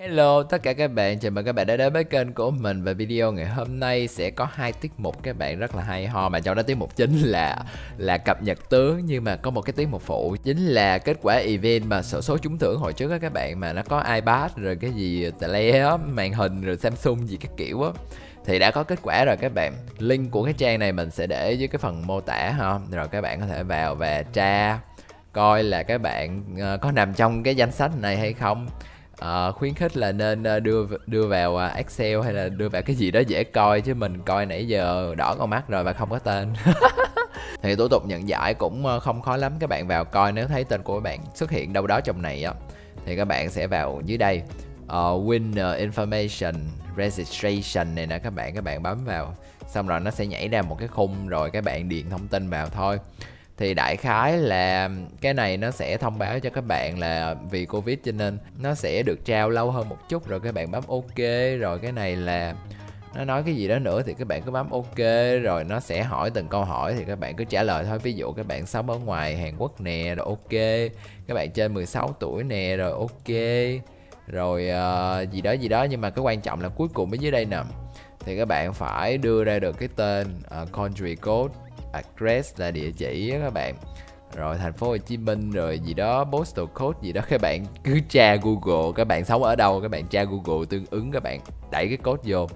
Hello tất cả các bạn, chào mừng các bạn đã đến với kênh của mình. Và video ngày hôm nay sẽ có hai tiết mục các bạn rất là hay ho, mà trong đó tiết mục chính là cập nhật tướng, nhưng mà có một cái tiết mục phụ chính là kết quả event mà sổ số trúng thưởng hồi trước á các bạn, mà nó có iPad rồi cái gì tà le á, màn hình rồi Samsung gì các kiểu á, thì đã có kết quả rồi các bạn. Link của cái trang này mình sẽ để dưới cái phần mô tả ha, rồi các bạn có thể vào và tra coi là các bạn có nằm trong cái danh sách này hay không. Khuyến khích là nên đưa vào Excel hay là đưa vào cái gì đó dễ coi, chứ mình coi nãy giờ đỏ con mắt rồi và không có tên. Thì thủ tục nhận giải cũng không khó lắm, các bạn vào coi, nếu thấy tên của các bạn xuất hiện đâu đó trong này á thì các bạn sẽ vào dưới đây Winner Information Registration này nè các bạn bấm vào, xong rồi nó sẽ nhảy ra một cái khung rồi các bạn điền thông tin vào thôi. Thì đại khái là cái này nó sẽ thông báo cho các bạn là vì Covid cho nên nó sẽ được trao lâu hơn một chút, rồi các bạn bấm OK. Rồi cái này là nó nói cái gì đó nữa thì các bạn cứ bấm OK, rồi nó sẽ hỏi từng câu hỏi thì các bạn cứ trả lời thôi. Ví dụ các bạn sống ở ngoài Hàn Quốc nè, rồi OK. Các bạn trên 16 tuổi nè, rồi OK. Rồi gì đó, nhưng mà cái quan trọng là cuối cùng ở dưới đây nè, thì các bạn phải đưa ra được cái tên, country code, address là địa chỉ các bạn, rồi thành phố Hồ Chí Minh rồi gì đó, postal code gì đó. Các bạn cứ tra Google, các bạn sống ở đâu các bạn tra Google tương ứng, các bạn đẩy cái code vô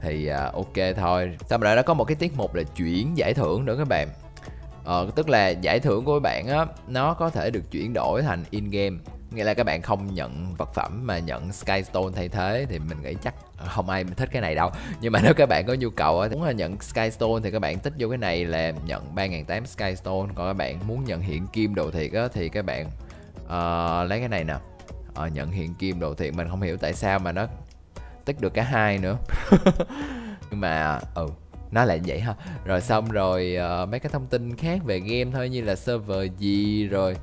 thì OK thôi. Xong rồi nó có một cái tiết mục là chuyển giải thưởng nữa các bạn. Tức là giải thưởng của các bạn á, nó có thể được chuyển đổi thành in game, nghĩa là các bạn không nhận vật phẩm mà nhận Skystone thay thế. Thì mình nghĩ chắc không ai thích cái này đâu, nhưng mà nếu các bạn có nhu cầu thì muốn là nhận Skystone thì các bạn tích vô cái này là nhận 3.800 Skystone. Còn các bạn muốn nhận hiện kim đồ thiệt á thì các bạn lấy cái này nè, nhận hiện kim đồ thiệt. Mình không hiểu tại sao mà nó tích được cả hai nữa. Nhưng mà nó là vậy ha. Rồi xong rồi mấy cái thông tin khác về game thôi, như là server gì, rồi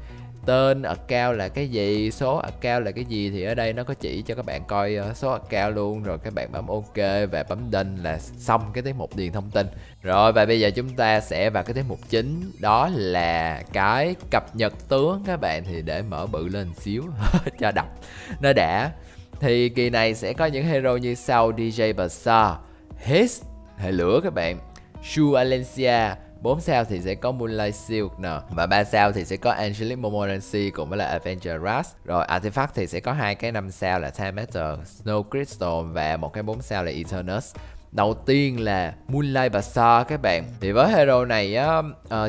tên account là cái gì, số account là cái gì, thì ở đây nó có chỉ cho các bạn coi số account luôn. Rồi các bạn bấm OK và bấm đinh là xong cái tiết mục điền thông tin. Rồi và bây giờ chúng ta sẽ vào cái tiết mục chính, đó là cái cập nhật tướng các bạn. Thì để mở bự lên xíu cho đọc nó đã. Thì kỳ này sẽ có những hero như sau: DJ Basar, Haste, hệ lửa các bạn, Shu Alencia. 4 sao thì sẽ có Moonlight Silk nè, và 3 sao thì sẽ có Angelic Momodansi cùng với là Avenger Rast. Rồi Artifact thì sẽ có hai cái 5 sao là Time Matter, Snow Crystal, và một cái 4 sao là Eternus. Đầu tiên là Moonlight Basar các bạn. Thì với hero này á,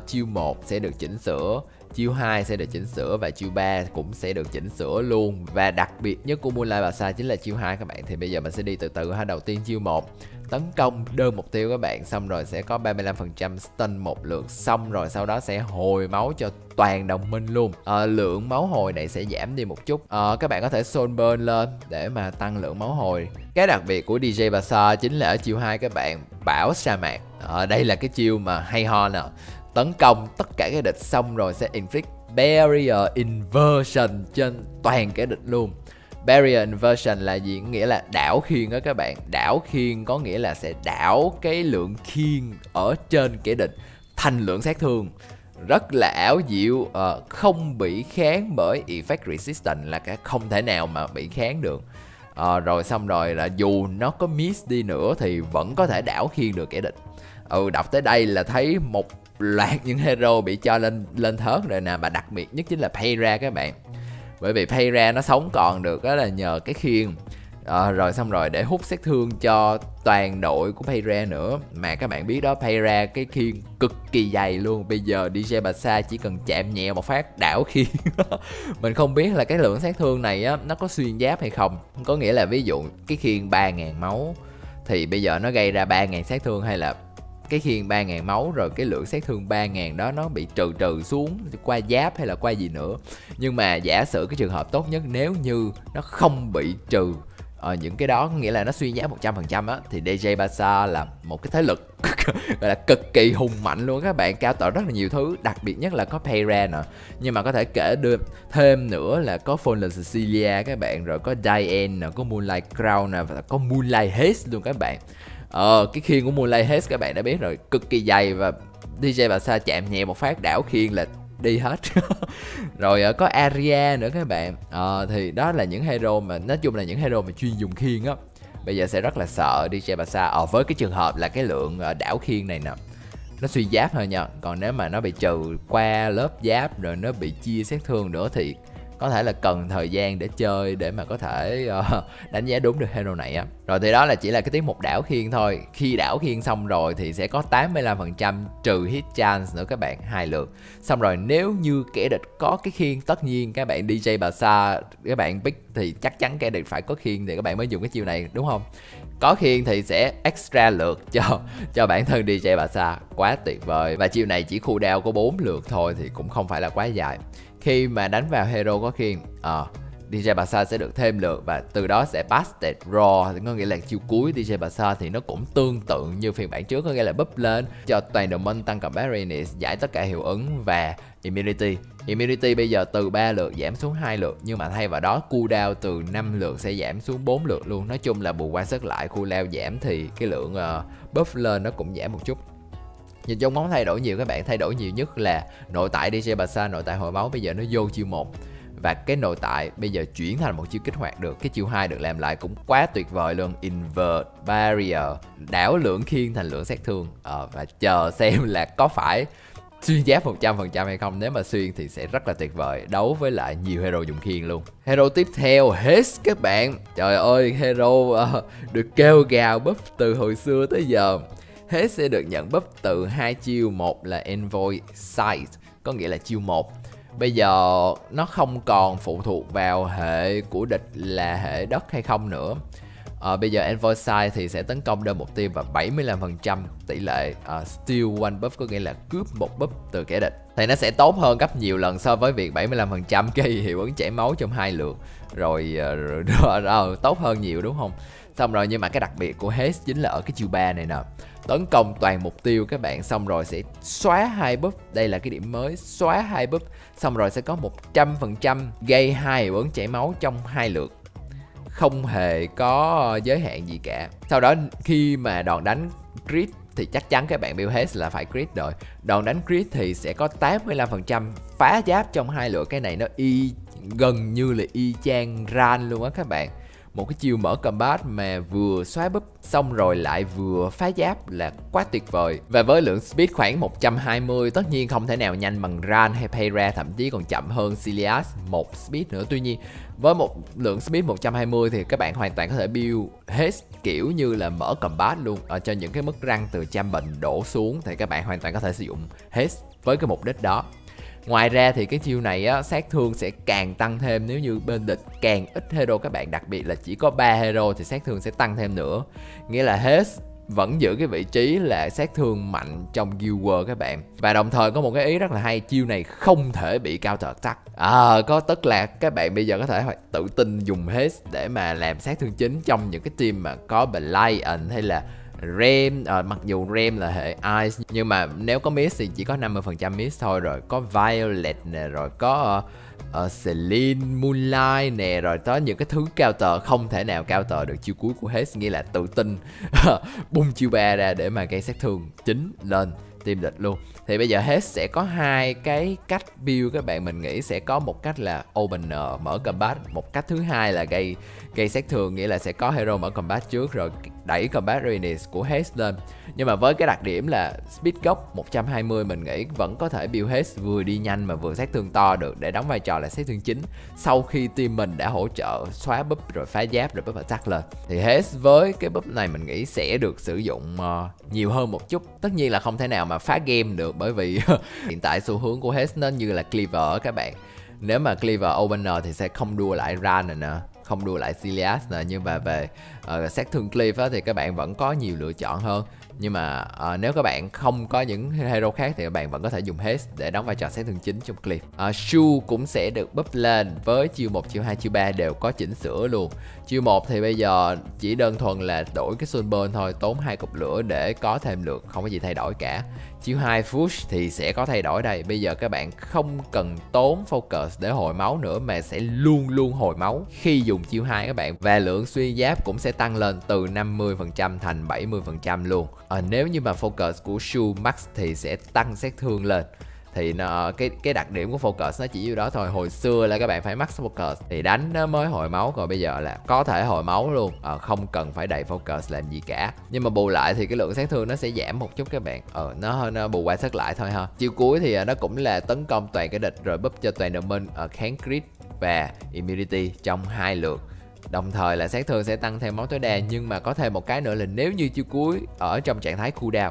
chiêu 1 sẽ được chỉnh sửa, chiêu 2 sẽ được chỉnh sửa, và chiêu 3 cũng sẽ được chỉnh sửa luôn. Và đặc biệt nhất của Moonlight Basar chính là chiêu 2 các bạn. Thì bây giờ mình sẽ đi từ từ ha. Đầu tiên chiêu 1 tấn công đơn mục tiêu các bạn, xong rồi sẽ có 35% stun một lượt, xong rồi sau đó sẽ hồi máu cho toàn đồng minh luôn. Lượng máu hồi này sẽ giảm đi một chút. Các bạn có thể soul burn lên để mà tăng lượng máu hồi. Cái đặc biệt của DJ Basar chính là ở chiêu 2 các bạn, bão sa mạc. Đây là cái chiêu mà hay ho nè, tấn công tất cả các địch xong rồi sẽ inflict barrier inversion trên toàn cái địch luôn. Barrier inversion là gì? Nghĩa là đảo khiên đó các bạn. Đảo khiên có nghĩa là sẽ đảo cái lượng khiên ở trên kẻ địch thành lượng sát thương, rất là ảo diệu. Không bị kháng bởi effect resistance là cái không thể nào mà bị kháng được. Rồi xong rồi là dù nó có miss đi nữa thì vẫn có thể đảo khiên được kẻ địch. Đọc tới đây là thấy một loạt những hero bị cho lên thớt rồi nè. Mà đặc biệt nhất chính là Pyra các bạn, bởi vì Paira nó sống còn được đó là nhờ cái khiên. Rồi xong rồi để hút sát thương cho toàn đội của Paira nữa. Mà các bạn biết đó, Paira cái khiên cực kỳ dày luôn. Bây giờ DJ Basar chỉ cần chạm nhẹ một phát đảo khiên. Mình không biết là cái lượng sát thương này á, nó có xuyên giáp hay không. Có nghĩa là ví dụ cái khiên 3.000 máu thì bây giờ nó gây ra 3.000 sát thương, hay là cái khiên 3.000 máu rồi cái lượng sát thương 3.000 đó nó bị trừ xuống qua giáp hay là qua gì nữa. Nhưng mà giả sử cái trường hợp tốt nhất nếu như nó không bị trừ những cái đó, nghĩa là nó xuyên giáp 100% á, thì DJ Basar là một cái thế lực gọi là cực kỳ hùng mạnh luôn các bạn, cao tạo rất là nhiều thứ. Đặc biệt nhất là có Pyra nè, nhưng mà có thể kể đưa thêm nữa là có Cilias các bạn, rồi có Dian nè, có Moonlight Crown nè, và có Moonlight Haze luôn các bạn. Cái khiên của Moonlight Haze các bạn đã biết rồi, cực kỳ dày, và DJ Basar chạm nhẹ một phát đảo khiên là đi hết. Rồi có Aria nữa các bạn. Thì đó là những hero mà nói chung là những hero mà chuyên dùng khiên á. Bây giờ sẽ rất là sợ DJ Basar với cái trường hợp là cái lượng đảo khiên này nè, nó suy giáp thôi nha. Còn nếu mà nó bị trừ qua lớp giáp rồi nó bị chia sát thương nữa thì có thể là cần thời gian để chơi để mà có thể đánh giá đúng được hero này á. Rồi thì đó là chỉ là cái tiết mục đảo khiên thôi. Khi đảo khiên xong rồi thì sẽ có 85% trừ hit chance nữa các bạn, 2 lượt. Xong rồi nếu như kẻ địch có cái khiên, tất nhiên các bạn DJ Basar, các bạn pick thì chắc chắn kẻ địch phải có khiên thì các bạn mới dùng cái chiêu này đúng không? Có khiên thì sẽ extra lượt cho bản thân DJ Basar, quá tuyệt vời. Và chiêu này chỉ cooldown có 4 lượt thôi thì cũng không phải là quá dài. Khi mà đánh vào hero có khiên, DJ Basar sẽ được thêm lượt và từ đó sẽ pass the draw, có nghĩa là chiêu cuối DJ Basar thì nó cũng tương tự như phiên bản trước, có nghĩa là búp lên cho toàn đồng minh tăng cộng barrenness, giải tất cả hiệu ứng và immunity. Immunity bây giờ từ 3 lượt giảm xuống 2 lượt, nhưng mà thay vào đó cooldown từ 5 lượt sẽ giảm xuống 4 lượt luôn. Nói chung là bù qua sức lại, cooldown giảm thì cái lượng buff lên nó cũng giảm một chút. Nhìn trong món thay đổi nhiều các bạn, thay đổi nhiều nhất là nội tại DJ Basar, nội tại hồi máu bây giờ nó vô chiêu 1. Và cái nội tại bây giờ chuyển thành một chiêu kích hoạt được, cái chiêu 2 được làm lại cũng quá tuyệt vời luôn. Invert Barrier, đảo lượng khiên thành lượng sát thương. Và chờ xem là có phải xuyên giáp 100% hay không. Nếu mà xuyên thì sẽ rất là tuyệt vời, đấu với lại nhiều hero dùng khiên luôn. Hero tiếp theo Haste các bạn. Trời ơi, hero được kêu gào buff từ hồi xưa tới giờ. Haste sẽ được nhận buff từ 2 chiêu, một là Envoy Sight, có nghĩa là chiêu 1. Bây giờ nó không còn phụ thuộc vào hệ của địch là hệ đất hay không nữa. Bây giờ Envoy Sight thì sẽ tấn công đơn mục tiêu và 75% tỷ lệ steal one buff, có nghĩa là cướp một buff từ kẻ địch. Thì nó sẽ tốt hơn gấp nhiều lần so với việc 75% cái hiệu ứng chảy máu trong 2 lượt. Rồi tốt hơn nhiều đúng không? Xong rồi, nhưng mà cái đặc biệt của Haste chính là ở cái chiêu 3 này nè, tấn công toàn mục tiêu các bạn, xong rồi sẽ xóa 2 buff. Đây là cái điểm mới, xóa 2 buff. Xong rồi sẽ có 100% gây 2 hiệu ứng chảy máu trong 2 lượt, không hề có giới hạn gì cả. Sau đó khi mà đòn đánh crit thì chắc chắn các bạn build Haste là phải crit rồi. Đòn đánh crit thì sẽ có 85% phá giáp trong 2 lượt. Cái này nó gần như là y chang Ran luôn á các bạn. Một cái chiêu mở combat mà vừa xóa búp xong rồi lại vừa phá giáp là quá tuyệt vời. Và với lượng speed khoảng 120, tất nhiên không thể nào nhanh bằng Ran hay Pyra, thậm chí còn chậm hơn Cilias 1 speed nữa. Tuy nhiên với một lượng speed 120 thì các bạn hoàn toàn có thể build Haste kiểu như là mở combat luôn. Ở trên những cái mức răng từ trăm bệnh đổ xuống thì các bạn hoàn toàn có thể sử dụng Haste với cái mục đích đó. Ngoài ra thì cái chiêu này á, sát thương sẽ càng tăng thêm nếu như bên địch càng ít hero các bạn. Đặc biệt là chỉ có 3 hero thì sát thương sẽ tăng thêm nữa. Nghĩa là Haste vẫn giữ cái vị trí là sát thương mạnh trong Guild War các bạn. Và đồng thời có một cái ý rất là hay, chiêu này không thể bị counter attack. Có tức là các bạn bây giờ có thể tự tin dùng Haste để mà làm sát thương chính trong những cái team mà có Blind hay là Rem. Mặc dù Rem là hệ Ice, nhưng mà nếu có miss thì chỉ có 50% miss thôi. Rồi có Violet nè, rồi có Selene, Moonlight nè, rồi có những cái thứ counter. Không thể nào counter được chiêu cuối của Haste. Nghĩa là tự tin bung chiêu 3 ra để mà gây sát thương chính lên team địch luôn. Thì bây giờ Haste sẽ có 2 cái cách build các bạn. Mình nghĩ sẽ có một cách là opener mở combat, một cách thứ hai là gây sát thương, nghĩa là sẽ có hero mở combat trước rồi đẩy combat readiness của Haste lên. Nhưng mà với cái đặc điểm là speed gốc 120, mình nghĩ vẫn có thể build Haste vừa đi nhanh mà vừa sát thương to được, để đóng vai trò là sát thương chính sau khi team mình đã hỗ trợ xóa buff rồi phá giáp rồi buff attack lên. Thì Haste với cái buff này mình nghĩ sẽ được sử dụng nhiều hơn một chút. Tất nhiên là không thể nào mà phá game được, bởi vì hiện tại xu hướng của Haste nó như là cleaver các bạn. Nếu mà cleaver opener thì sẽ không đua lại Ran này nè, không đua lại Cilias nè. Nhưng mà về sát thương cleave thì các bạn vẫn có nhiều lựa chọn hơn. Nhưng mà nếu các bạn không có những hero khác thì các bạn vẫn có thể dùng Haste để đóng vai trò sát thương chính trong clip. Shu cũng sẽ được buff lên với chiêu 1, chiêu 2, chiêu 3 đều có chỉnh sửa luôn. Chiêu 1 thì bây giờ chỉ đơn thuần là đổi cái sunburn thôi, tốn 2 cục lửa để có thêm lượt, không có gì thay đổi cả. Chiêu 2 push thì sẽ có thay đổi đây. Bây giờ các bạn không cần tốn focus để hồi máu nữa mà sẽ luôn luôn hồi máu khi dùng chiêu 2 các bạn. Và lượng xuyên giáp cũng sẽ tăng lên từ 50% thành 70% luôn. Nếu như mà focus của Shu max thì sẽ tăng sát thương lên. Thì cái đặc điểm của focus nó chỉ như đó thôi. Hồi xưa là các bạn phải max focus thì đánh nó mới hồi máu, còn bây giờ là có thể hồi máu luôn, không cần phải đầy focus làm gì cả. Nhưng mà bù lại thì cái lượng sát thương nó sẽ giảm một chút các bạn. Nó bù qua sát lại thôi ha. Chiều cuối thì nó cũng là tấn công toàn cái địch rồi búp cho toàn đồng minh kháng crit và immunity trong 2 lượt. Đồng thời là sát thương sẽ tăng theo máu tối đa. Nhưng mà có thêm một cái nữa là nếu như chiêu cuối ở trong trạng thái cooldown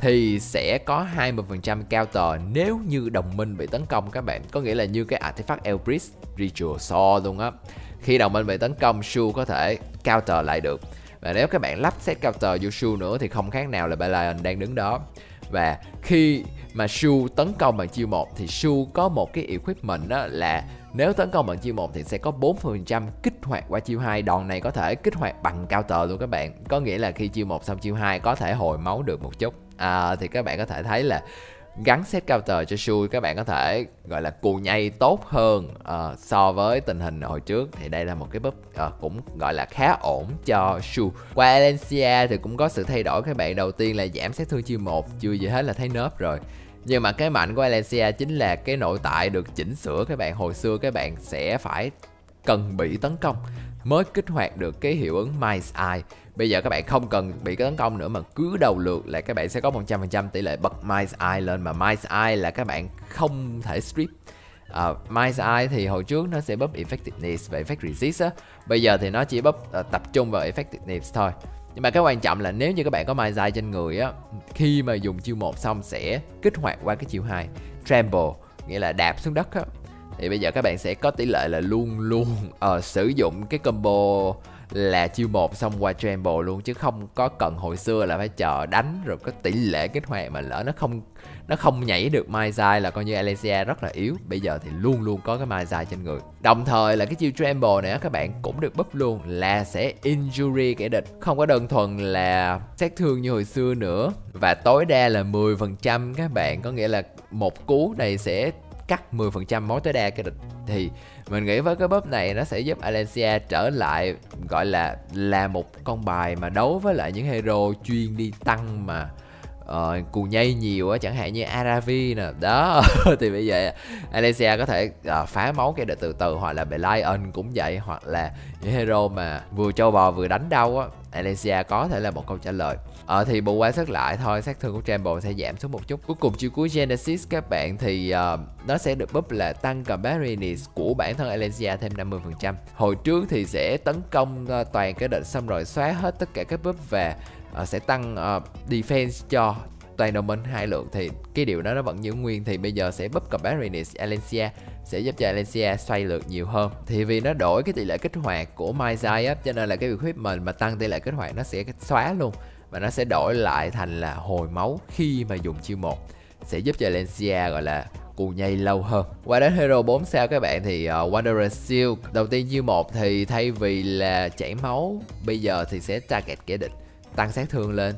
thì sẽ có 20% counter nếu như đồng minh bị tấn công các bạn. Có nghĩa là như cái artifact Elbris Ritual Saw luôn á. Khi đồng minh bị tấn công, Shu có thể counter lại được. Và nếu các bạn lắp set counter vô Shu nữa thì không khác nào là Balan đang đứng đó. Và khi mà Shu tấn công bằng chiêu 1 thì Shu có một cái equipment đó là nếu tấn công bằng chiêu 1 thì sẽ có 4% kích hoạt qua chiêu 2. Đòn này có thể kích hoạt bằng counter luôn các bạn. Có nghĩa là khi chiêu 1 xong chiêu 2 có thể hồi máu được một chút. Thì các bạn có thể thấy là gắn set counter cho Shu, các bạn có thể gọi là cù nhây tốt hơn so với tình hình hồi trước. Thì đây là một cái buff cũng gọi là khá ổn cho Shu. Qua Alencia thì cũng có sự thay đổi các bạn. Đầu tiên là giảm sát thương chiêu 1, chưa gì hết là thấy nớp rồi. Nhưng mà cái mạnh của Alencia chính là cái nội tại được chỉnh sửa các bạn. Hồi xưa các bạn sẽ phải cần bị tấn công mới kích hoạt được cái hiệu ứng Mind's Eye. Bây giờ các bạn không cần bị tấn công nữa mà cứ đầu lượt là các bạn sẽ có 100% tỷ lệ bật Mind's Eye lên. Mà Mind's Eye là các bạn không thể strip. Mind's Eye thì hồi trước nó sẽ bóp Effectiveness và Effect Resist á. Bây giờ thì nó chỉ bóp tập trung vào Effectiveness thôi. Nhưng mà cái quan trọng là nếu như các bạn có Mind's Eye trên người á, khi mà dùng chiêu 1 xong sẽ kích hoạt qua cái chiêu 2 Trample, nghĩa là đạp xuống đất á. Thì bây giờ các bạn sẽ có tỷ lệ là luôn luôn sử dụng cái combo là chiêu 1 xong qua Trample luôn, chứ không có cần hồi xưa là phải chờ đánh rồi có tỷ lệ kích hoạt, mà lỡ nó không nhảy được Mind's Eye là coi như Alencia rất là yếu. Bây giờ thì luôn luôn có cái Mind's Eye trên người. Đồng thời là cái chiêu Trample này các bạn cũng được buff luôn là sẽ injury kẻ địch, không có đơn thuần là sát thương như hồi xưa nữa, và tối đa là 10% các bạn. Có nghĩa là một cú này sẽ cắt 10% máu tối đa cái địch. Thì mình nghĩ với cái buff này nó sẽ giúp Alencia trở lại gọi là một con bài mà đấu với lại những hero chuyên đi tăng mà cù nhây nhiều á, chẳng hạn như Aravi nè đó. Thì bây giờ Alencia có thể phá máu cái địch từ từ, hoặc là Belion cũng vậy, hoặc là những hero mà vừa trâu bò vừa đánh đau á, Alencia có thể là một câu trả lời. Thì bù qua sát lại thôi, sát thương của Trample sẽ giảm xuống một chút. Cuối cùng chiêu cuối Genesis các bạn thì nó sẽ được buff là tăng compariness của bản thân Alencia thêm 50%. Hồi trước thì sẽ tấn công toàn cái địch xong rồi xóa hết tất cả các buff và sẽ tăng defense cho toàn đồng minh 2 lượt. Thì cái điều đó nó vẫn giữ nguyên. Thì bây giờ sẽ buff compariness Alencia sẽ giúp cho Alencia xoay lượt nhiều hơn. Thì vì nó đổi cái tỷ lệ kích hoạt của Mind's Eye cho nên là cái equipment mà tăng tỷ lệ kích hoạt nó sẽ xóa luôn, và nó sẽ đổi lại thành là hồi máu khi mà dùng chiêu 1, sẽ giúp cho Alencia gọi là cù nhây lâu hơn. Qua đến hero 4 sao các bạn thì Wanderer's Silk. Đầu tiên chiêu 1 thì thay vì là chảy máu, bây giờ thì sẽ target kẻ địch, tăng sát thương lên.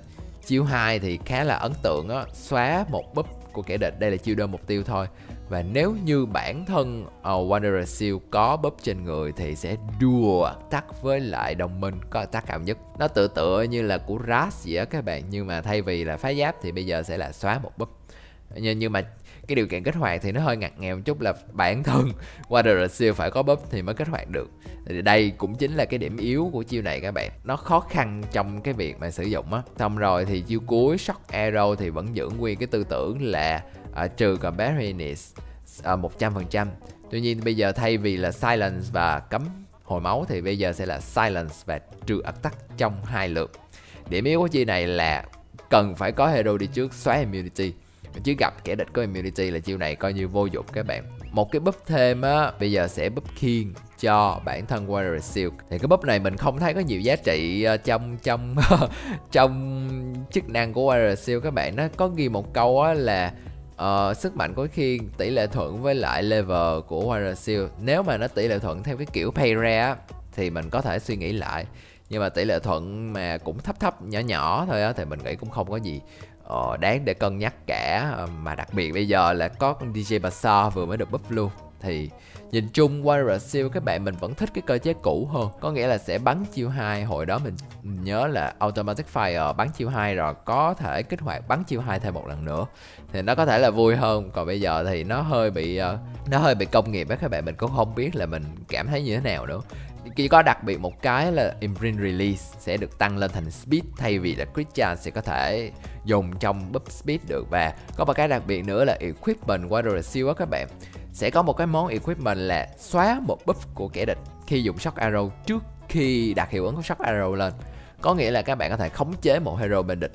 Chiêu 2 thì khá là ấn tượng đó, xóa một buff của kẻ địch. Đây là chiêu đơn mục tiêu thôi. Và nếu như bản thân Wanderer's Silk có buff trên người thì sẽ đua attack với lại đồng minh có attack cao nhất. Nó tựa như là của Ras vậy á các bạn. Nhưng mà thay vì là phá giáp thì bây giờ sẽ là xóa một buff. Nhưng mà cái điều kiện kích hoạt thì nó hơi ngặt nghèo một chút là bản thân Wanderer's Silk phải có buff thì mới kích hoạt được. Thì đây cũng chính là cái điểm yếu của chiêu này các bạn. Nó khó khăn trong cái việc mà sử dụng á. Xong rồi thì chiêu cuối Shock Arrow thì vẫn giữ nguyên cái tư tưởng là trừ compariness 100%. Tuy nhiên bây giờ thay vì là silence và cấm hồi máu thì bây giờ sẽ là silence và trừ attack trong 2 lượt. Điểm yếu của chi này là cần phải có hero đi trước xóa immunity, chứ gặp kẻ địch có immunity là chiêu này coi như vô dụng các bạn. Một cái buff thêm á, bây giờ sẽ buff khiên cho bản thân Wanderer's Silk. Thì cái buff này mình không thấy có nhiều giá trị trong chức năng của Wanderer's Silk các bạn. Nó có ghi một câu á là sức mạnh của khiên tỷ lệ thuận với lại level của Wanderer's Silk. Nếu mà nó tỷ lệ thuận theo cái kiểu Paira thì mình có thể suy nghĩ lại. Nhưng mà tỷ lệ thuận mà cũng thấp thấp nhỏ nhỏ thôi á, thì mình nghĩ cũng không có gì đáng để cân nhắc cả. Mà đặc biệt bây giờ là có DJ Basar vừa mới được buff luôn. Thì nhìn chung Wanderer's Silk các bạn, mình vẫn thích cái cơ chế cũ hơn. Có nghĩa là sẽ bắn chiêu 2, hồi đó mình nhớ là Automatic Fire bắn chiêu 2 rồi có thể kích hoạt bắn chiêu 2 thêm một lần nữa. Thì nó có thể là vui hơn, còn bây giờ thì nó hơi bị công nghiệp á các bạn, mình cũng không biết là mình cảm thấy như thế nào nữa. Chỉ có đặc biệt một cái là Imprint Release sẽ được tăng lên thành Speed thay vì là Crit Chance sẽ có thể dùng trong buff Speed được. Và có một cái đặc biệt nữa là Equipment Wanderer's Silk á các bạn, sẽ có một cái món Equipment là xóa một buff của kẻ địch khi dùng Shock Arrow trước khi đặt hiệu ứng của Shock Arrow lên. Có nghĩa là các bạn có thể khống chế một hero bên địch.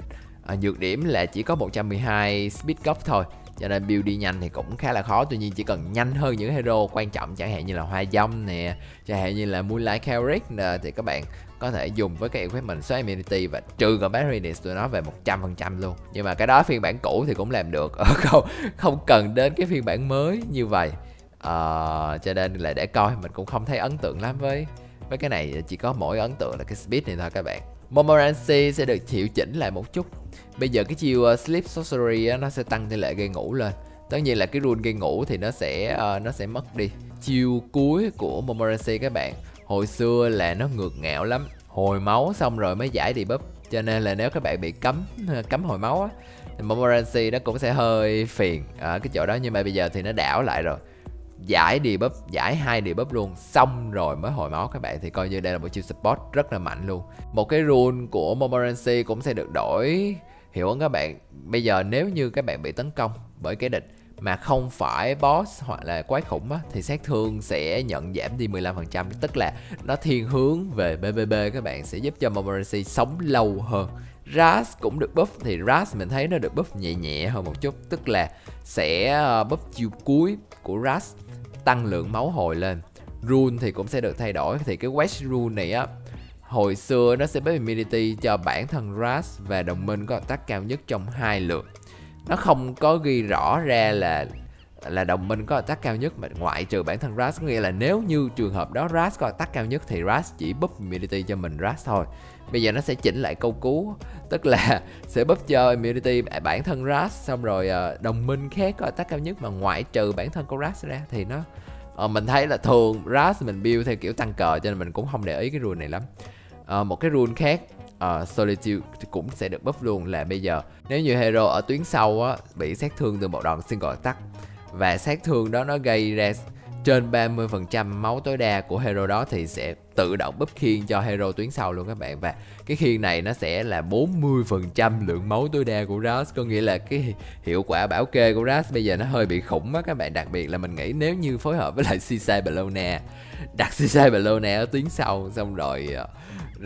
Nhược điểm là chỉ có 112 Speed gốc thôi, cho nên build đi nhanh thì cũng khá là khó. Tuy nhiên chỉ cần nhanh hơn những hero quan trọng, chẳng hạn như là Hoa Dâm nè, chẳng hạn như là Moonlight Carrick nè, thì các bạn có thể dùng với cái equipment số immunity và trừ còn battery này tụi nó về 100% luôn. Nhưng mà cái đó phiên bản cũ thì cũng làm được, không cần đến cái phiên bản mới như vậy. Cho nên là để coi, mình cũng không thấy ấn tượng lắm với cái này, chỉ có mỗi ấn tượng là cái speed này thôi các bạn. Montmorancy sẽ được hiệu chỉnh lại một chút. Bây giờ cái chiêu Sleep Sorcery nó sẽ tăng tỷ lệ gây ngủ lên. Tất nhiên là cái rune gây ngủ thì nó sẽ mất đi. Chiêu cuối của Montmorancy các bạn, hồi xưa là nó ngược ngạo lắm, hồi máu xong rồi mới giải debuff. Cho nên là nếu các bạn bị cấm hồi máu á, thì Montmorancy nó cũng sẽ hơi phiền ở cái chỗ đó. Nhưng mà bây giờ thì nó đảo lại rồi, giải debuff, giải 2 debuff luôn, xong rồi mới hồi máu các bạn. Thì coi như đây là một chiêu support rất là mạnh luôn. Một cái rune của Montmorancy cũng sẽ được đổi hiệu ứng các bạn. Bây giờ nếu như các bạn bị tấn công bởi kẻ địch mà không phải boss hoặc là quái khủng á, thì sát thương sẽ nhận giảm đi 15%. Tức là nó thiên hướng về PvP các bạn, sẽ giúp cho Montmorancy sống lâu hơn. Ras cũng được buff, thì Ras mình thấy nó được buff nhẹ nhẹ hơn một chút. Tức là sẽ buff chiều cuối của Ras, tăng lượng máu hồi lên. Rune thì cũng sẽ được thay đổi. Thì cái West Rune này á, hồi xưa nó sẽ buff immunity cho bản thân Ras và đồng minh có attack cao nhất trong 2 lượt. Nó không có ghi rõ ra là đồng minh có attack cao nhất, mà ngoại trừ bản thân Ras. Nghĩa là nếu như trường hợp đó Ras có attack cao nhất thì Ras chỉ buff immunity cho mình Ras thôi. Bây giờ nó sẽ chỉnh lại câu cú, tức là sẽ buff cho immunity bản thân Ras, xong rồi đồng minh khác có attack cao nhất mà ngoại trừ bản thân của Ras ra. Thì nó mình thấy là thường Ras mình build theo kiểu tăng cờ, cho nên mình cũng không để ý cái rule này lắm. Một cái rule khác, Solitude cũng sẽ được buff luôn, là bây giờ nếu như hero ở tuyến sau á, bị sát thương từ một đòn single attack và sát thương đó nó gây ra trên 30% máu tối đa của hero đó, thì sẽ tự động buff khiên cho hero tuyến sau luôn các bạn. Và cái khiên này nó sẽ là 40% lượng máu tối đa của Ras. Có nghĩa là cái hiệu quả bảo kê của Ras bây giờ nó hơi bị khủng á các bạn. Đặc biệt là mình nghĩ nếu như phối hợp với lại Seaside Bellona, đặt Seaside Bellona ở tuyến sau, xong rồi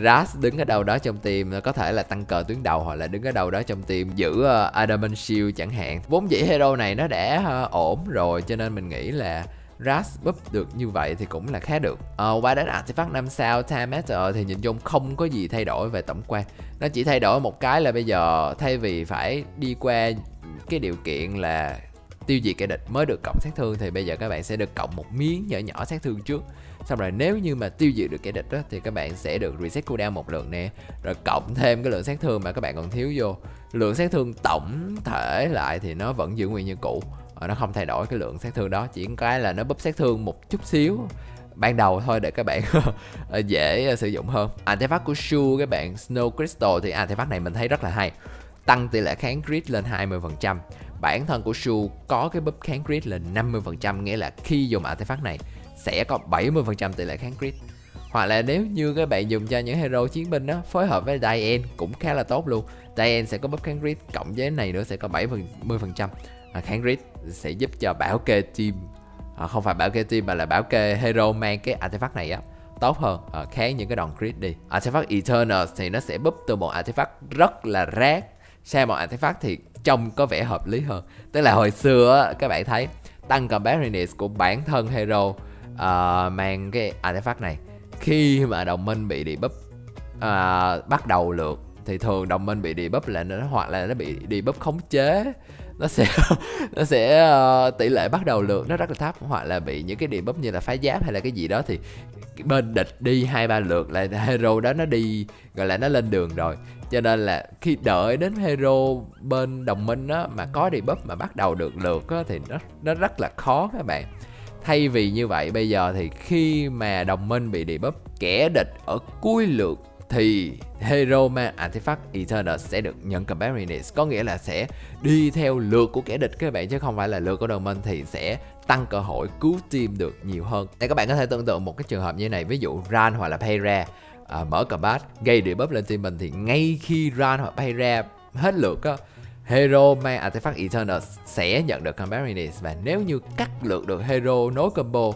Ras đứng ở đâu đó trong team, có thể là tăng cờ tuyến đầu hoặc là đứng ở đâu đó trong team giữ Adamant Shield chẳng hạn. Vốn dĩ hero này nó đã ổn rồi, cho nên mình nghĩ là Ras buff được như vậy thì cũng là khá được. Qua đến artifact 5 sao Time Matter thì nhìn chung không có gì thay đổi về tổng quan. Nó chỉ thay đổi một cái là bây giờ thay vì phải đi qua cái điều kiện là tiêu diệt kẻ địch mới được cộng sát thương, thì bây giờ các bạn sẽ được cộng một miếng nhỏ nhỏ sát thương trước. Xong rồi nếu như mà tiêu diệt được kẻ địch đó, thì các bạn sẽ được reset cooldown một lượt nè, rồi cộng thêm cái lượng sát thương mà các bạn còn thiếu vô. Lượng sát thương tổng thể lại thì nó vẫn giữ nguyên như cũ, nó không thay đổi cái lượng sát thương đó, chỉ cái là nó búp sát thương một chút xíu ban đầu thôi để các bạn dễ sử dụng hơn. Artifact của Shu các bạn, Snow Crystal, thì artifact này mình thấy rất là hay, tăng tỷ lệ kháng crit lên 20%. Bản thân của Shu có cái buff kháng crit lên 50%, nghĩa là khi dùng artifact này sẽ có 70% tỷ lệ kháng crit. Hoặc là nếu như các bạn dùng cho những hero chiến binh đó, phối hợp với Dian cũng khá là tốt luôn. Dian sẽ có buff kháng crit, cộng với này nữa sẽ có 70% kháng crit, sẽ giúp cho bảo kê team, không phải bảo kê team mà là bảo kê hero mang cái artifact này á, tốt hơn, kháng những cái đòn crit đi. Artifact Eternus thì nó sẽ buff từ một artifact rất là rác sang một artifact thì trông có vẻ hợp lý hơn. Tức là hồi xưa á, các bạn thấy tăng competitiveness của bản thân hero mang cái artifact này khi mà đồng minh bị debuff bắt đầu lượt, thì thường đồng minh bị debuff là nó, hoặc là nó bị debuff khống chế, nó sẽ tỷ lệ bắt đầu lượt nó rất là thấp, hoặc là bị những cái debuff như là phá giáp hay là cái gì đó, thì bên địch đi 2-3 lượt là hero đó nó đi, gọi là nó lên đường rồi. Cho nên là khi đợi đến hero bên đồng minh á, mà có debuff mà bắt đầu được lượt á, thì nó rất là khó các bạn. Thay vì như vậy, bây giờ thì khi mà đồng minh bị debuff kẻ địch ở cuối lượt thì hero mang artifact Eternus sẽ được nhận combat readiness, có nghĩa là sẽ đi theo lượt của kẻ địch các bạn, chứ không phải là lượt của đồng minh, thì sẽ tăng cơ hội cứu team được nhiều hơn. Đây các bạn có thể tưởng tượng một cái trường hợp như này, ví dụ Ran hoặc là Paira mở combat gây debuff lên team mình, thì ngay khi Ran hoặc Paira hết lượt á, hero mang artifact Eternus sẽ nhận được combat readiness, và nếu như cắt lượt được hero nối combo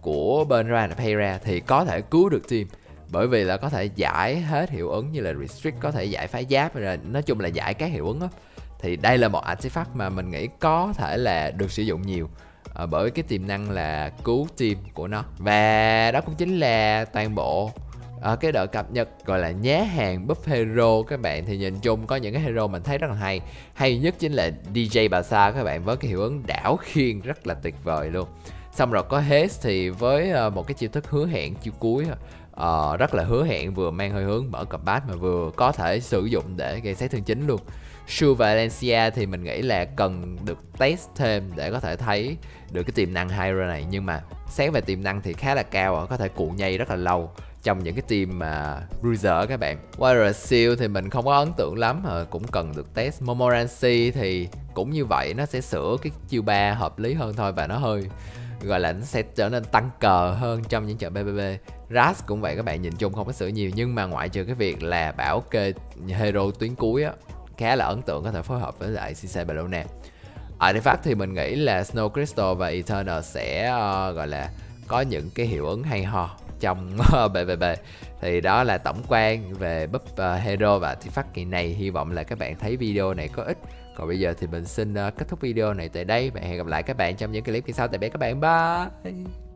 của bên Ran và Paira thì có thể cứu được team. Bởi vì là có thể giải hết hiệu ứng như là Restrict, có thể giải phá giáp, rồi nói chung là giải các hiệu ứng đó. Thì đây là một artifact mà mình nghĩ có thể là được sử dụng nhiều bởi cái tiềm năng là cứu team của nó. Và đó cũng chính là toàn bộ cái đợt cập nhật gọi là nhá hàng buff hero các bạn. Thì nhìn chung có những cái hero mình thấy rất là hay. Hay nhất chính là DJ Basar các bạn, với cái hiệu ứng đảo khiên rất là tuyệt vời luôn. Xong rồi có Haste thì với một cái chiêu thức hứa hẹn chiêu cuối, rất là hứa hẹn, vừa mang hơi hướng mở combat mà vừa có thể sử dụng để gây sát thương chính luôn. Shu Alencia thì mình nghĩ là cần được test thêm để có thể thấy được cái tiềm năng hero này, nhưng mà xét về tiềm năng thì khá là cao, có thể cuộn nhây rất là lâu trong những cái team mà bruiser các bạn. Wanderer's Silk thì mình không có ấn tượng lắm, cũng cần được test. Montmorancy thì cũng như vậy, nó sẽ sửa cái chiêu 3 hợp lý hơn thôi, và nó hơi gọi là nó sẽ trở nên tăng cờ hơn trong những trận PvP. Ras cũng vậy các bạn, nhìn chung không có sửa nhiều, nhưng mà ngoại trừ cái việc là bảo kê hero tuyến cuối á, khá là ấn tượng, có thể phối hợp với lại Seaside Bellona. Artifact thì mình nghĩ là Snow Crystal và Eternus sẽ gọi là có những cái hiệu ứng hay ho trong PvP. Thì đó là tổng quan về buff hero và artifact kỳ này. Hy vọng là các bạn thấy video này có ích. Còn bây giờ thì mình xin kết thúc video này tại đây, và hẹn gặp lại các bạn trong những clip kỳ sau. Tạm biệt các bạn, bye.